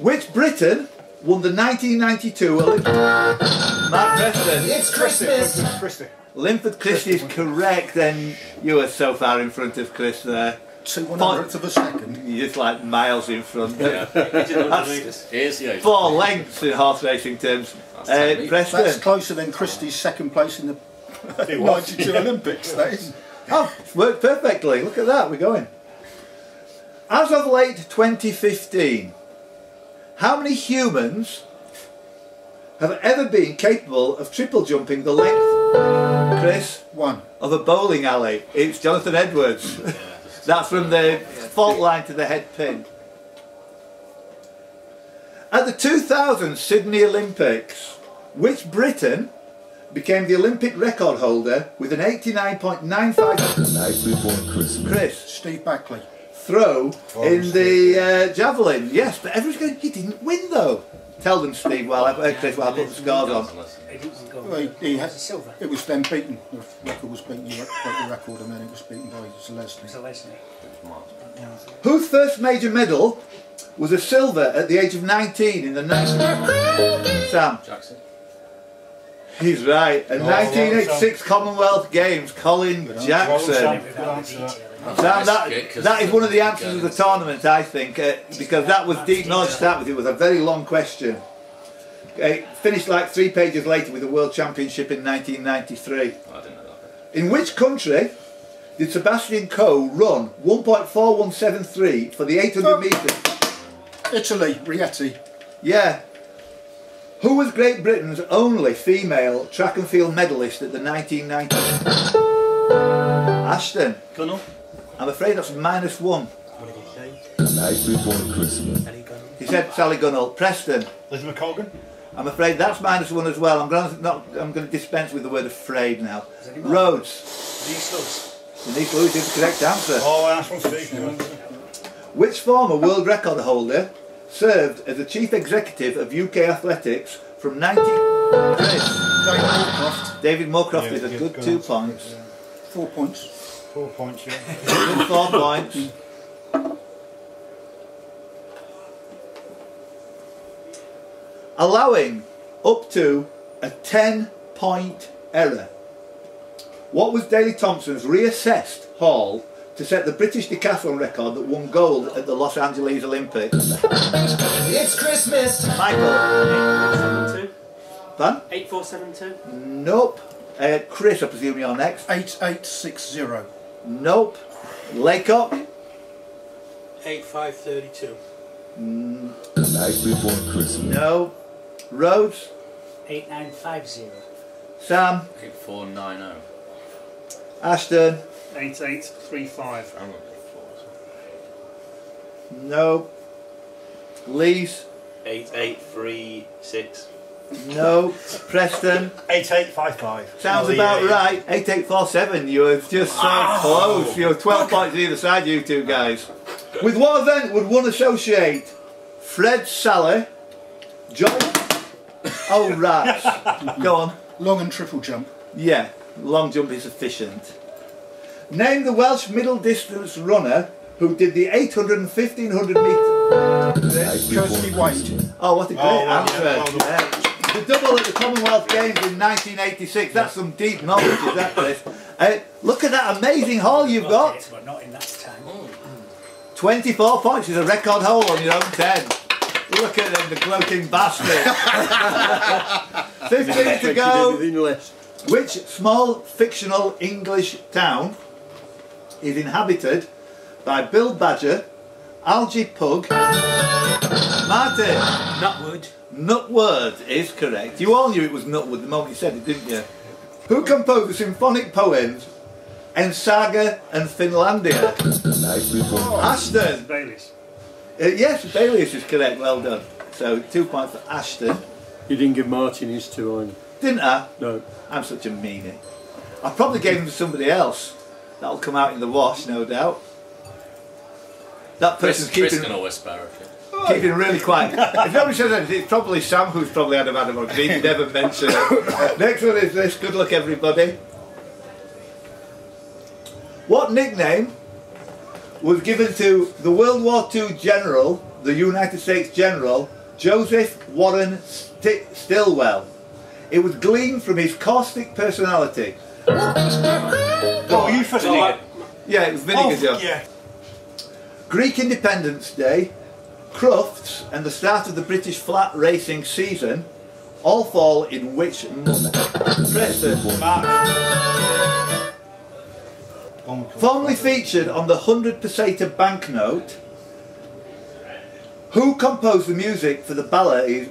Which Briton won the 1992 Olympics? Mark Preston. It's Christmas. Linford Christie is correct, and you were so far in front of Chris there. 2/100th of a second. You're just like miles in front. Yeah. That's 4 lengths in horse racing terms. Preston. That's closer than Christie's second place in the 92 Olympics. That is. Oh, worked perfectly. Look at that, we're going. As of late 2015, how many humans have ever been capable of triple jumping the length, Chris? One. Of a bowling alley. It's Jonathan Edwards. That's from the fault line to the head pin. At the 2000 Sydney Olympics, which Briton became the Olympic record holder with an 89.95... The night before Christmas. Chris. Steve Backley. Throw in the javelin. Yes, but everyone's going, he didn't win though. Tell them, Steve, while I put the scores on. It was then beaten. The record was beaten, you broke the record, and then it was beaten by Zelensky. Whose first major medal was a silver at the age of 19 in the Sam Jackson. He's right. And 1986 Commonwealth Games, Colin Jackson. That is one of the answers of the tournament, I think, because that was deep knowledge to start with. It was a very long question. It finished like 3 pages later with the World Championship in 1993. Oh, I didn't know that. In which country did Sebastian Coe run 1.4173 for the 800 metres? Italy, Rieti. Yeah. Who was Great Britain's only female track and field medalist at the 1990s? Ashton. Gunnell. I'm afraid that's -1. What did he say? The night before Christmas. He said Sally Gunnell. Preston. Liz McColgan. I'm afraid that's -1 as well. I'm going to dispense with the word afraid now. Rhodes. Denise Lewis. Denise Lewis is the correct answer. Oh, that's one speaking. Which former world record holder served as the chief executive of UK Athletics from 1993? David Moorcroft. David Moorcroft is a good 2 points. Yeah. 4 points. 4 points, yeah. 4 points. Allowing up to a 10-point error, what was Daley Thompson's reassessed haul to set the British decathlon record that won gold at the Los Angeles Olympics? It's Christmas! Michael. 8472. Pardon? 8472. Nope. Chris, I presume you're next. 8860. Nope. Laycock. 8532. The night before Christmas. No. Rhodes. 8950. Sam. 8490. Ashton. 8835. I'm looking for. No. Lees. 8836. No. Preston. 8855. Sounds about right. 8847. You were just so close. You were 12 points either side, you two guys. With what event would one associate Fred Sally, John? Oh, rats. Go on. Long and triple jump. Yeah, long jump is sufficient. Name the Welsh middle distance runner who did the 800 and 1500 metres. Kirsty White. Oh, what a great answer. The double at the Commonwealth Games in 1986. That's some deep knowledge, is that, Chris? Look at that amazing haul you've got. But not in that time. 24 points is a record hole on your own 10. Look at them, the gloating bastard. 15 to go. Which small fictional English town is inhabited by Bill Badger, Algy Pug, Martin? Nutwood. Nutwood is correct. You all knew it was Nutwood the moment you said it, didn't you? Who composed the symphonic poems Ensaga and Finlandia? Ashton. Bayliss. Yes, Bayliss is correct. Well done. So 2 points for Ashton. You didn't give Martin his two, either. Didn't I? No. I'm such a meanie. I probably gave him to somebody else. That'll come out in the wash, no doubt. That person's keeping really quiet. If nobody says anything, it's probably Sam who's probably had a bad one. He never mentioned it. Next one is this. Good luck, everybody. What nickname was given to the World War II General, the United States General, Joseph Warren Stillwell. It was gleaned from his caustic personality. Oh, were you first? Yeah, it was vinegar jam. Yeah. Greek Independence Day, Crufts, and the start of the British flat racing season all fall in which month? March. Formerly featured on the 100 peseta banknote, who composed the music for the ballets,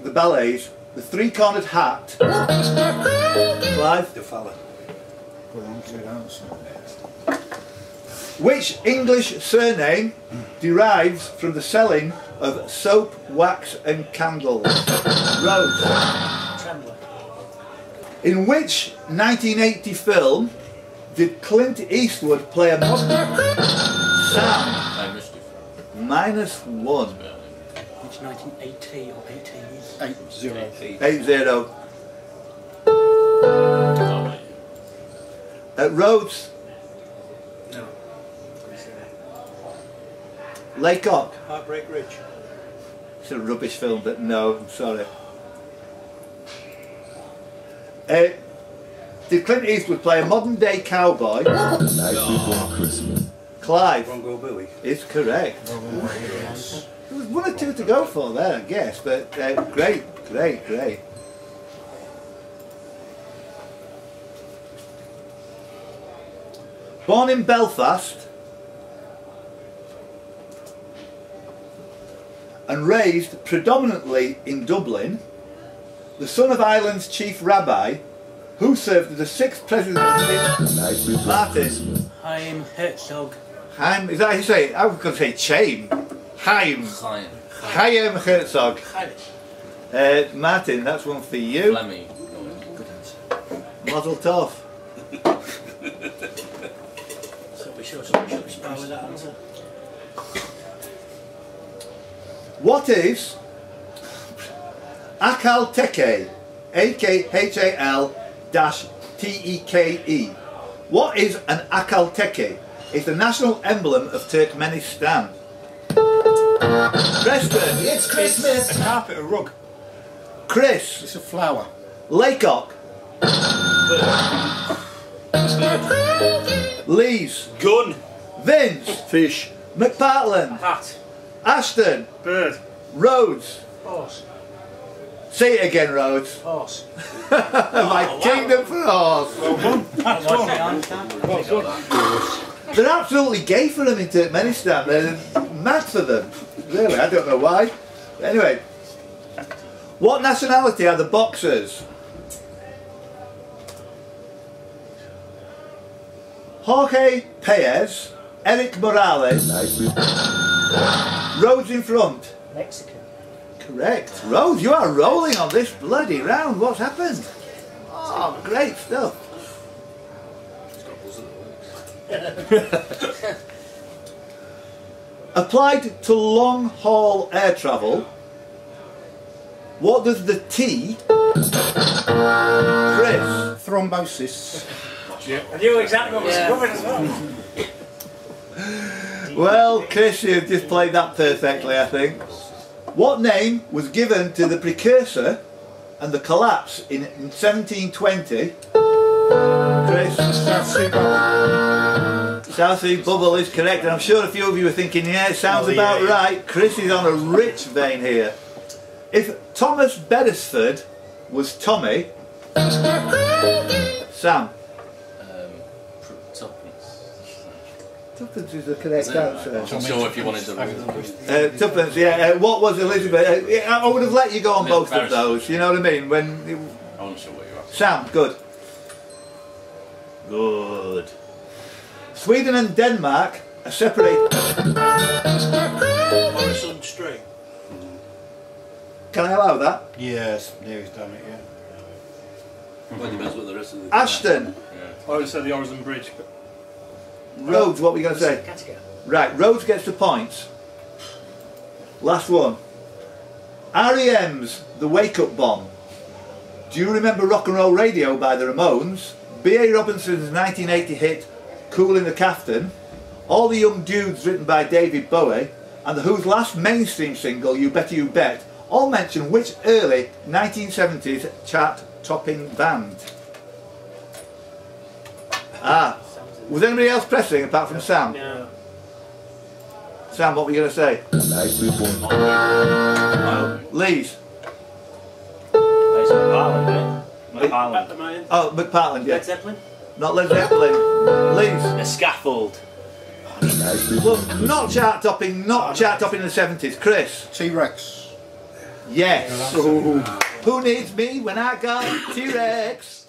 The Three-Cornered Hat? Clive de Falla. Which English surname derives from the selling of soap, wax and candles? Rose. In which 1980 film did Clint Eastwood play a Sam? -1. Which 1980 or 80s? 80. 80. At Rhodes. Laycock. Heartbreak Ridge. It's a rubbish film, but no, I'm sorry. Did Clint Eastwood play a modern day cowboy? Clive. Rongo Bowie. It's correct. There was one or two to go for there, I guess, but great. Born in Belfast and raised predominantly in Dublin, the son of Ireland's chief rabbi, who served as the 6th president of Martin. Chaim Herzog. Chaim, is that how you say it? I was going to say Chaim. Chaim Herzog. Martin, that's one for you. Flemmy. Good answer. Mazel tov. So we should start with that answer. What is Akalteke? AKHAL-TEKE. What is an Akalteke? It's the national emblem of Turkmenistan. Preston. It's Christmas. It's a carpet, a rug. Chris. It's a flower. Laycock. Lees. Gun. Vince. Fish. McPartland. Hat. Ashton. Bird. Rhodes. Horse. Say it again, Rhodes. Horse. My kingdom for horse. Well, they're absolutely gay for them in Turkmenistan. They're mad for them. Really, I don't know why. Anyway, what nationality are the boxers? Jorge Pérez, Eric Morales. Rhodes in front. Mexican. Correct. Rhodes, you are rolling on this bloody round. What's happened? Oh, great stuff. Applied to long haul air travel, what does the T? Chris. Thrombosis. I knew exactly what was covered as well. Well, Chris, you've just played that perfectly, I think. What name was given to the precursor and the collapse in 1720? Chris. South Sea Bubble. South Sea Bubble is correct, and I'm sure a few of you were thinking, yeah, it sounds about right. Chris is on a rich vein here. If Thomas Beresford was Tommy... Sam. Tuppence is the correct answer. I'm sure if you wanted to... Tuppence, yeah. What was Elizabeth? I would have let you go on both of those, you know what I mean? I wasn't sure what you were asking. Sam, good. Sweden and Denmark are separated... Orison Street. Can I allow that? Yes, nearest damn it, yeah. Well, it depends what the rest of the... Ashton. I would say the Orison Bridge. Rhodes, what were you going to say? Right, Rhodes gets the points. Last one. REM's The Wake Up Bomb. Do you remember Rock and Roll Radio by the Ramones? B.A. Robinson's 1980 hit Cool in the Caftan. All the Young Dudes, written by David Bowie, and The Who's last mainstream single, You Better You Bet, all mention which early 1970s chart-topping band? Ah, was anybody else pressing apart from Sam? No. Sam, what were you going to say? Lees. McPartland, eh? McPartland. Oh, McPartland, yeah. Led Zeppelin? Not Led Zeppelin. Lees. The Scaffold. Well, not chart topping in the 70s. Chris. T-Rex. Yes. Who needs me when I got T-Rex?